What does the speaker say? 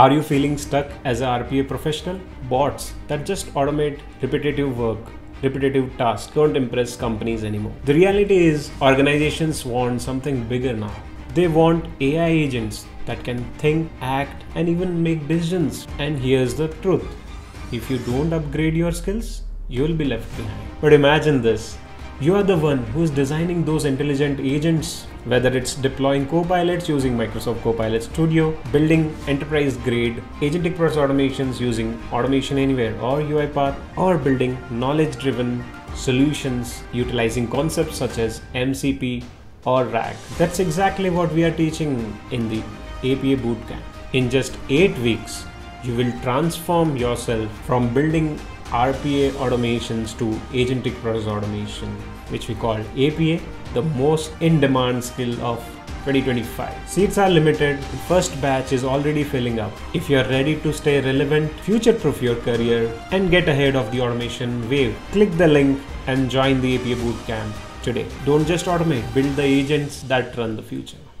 Are you feeling stuck as an RPA professional? Bots that just automate repetitive work, repetitive tasks don't impress companies anymore. The reality is organizations want something bigger now. They want AI agents that can think, act, and even make decisions. And here's the truth. If you don't upgrade your skills, you'll be left behind. But imagine this. You are the one who is designing those intelligent agents, whether it's deploying copilots using Microsoft Copilot Studio, building enterprise-grade agentic process automations using Automation Anywhere or UiPath, or building knowledge-driven solutions utilizing concepts such as MCP or RAG. That's exactly what we are teaching in the APA bootcamp. In just 8 weeks, you will transform yourself from building RPA automations to agentic process automation, which we call APA, the most in-demand skill of 2025. Seats are limited. The first batch is already filling up. If you are ready to stay relevant, future-proof your career, and get ahead of the automation wave, click the link and join the APA bootcamp today. Don't just automate, build the agents that run the future.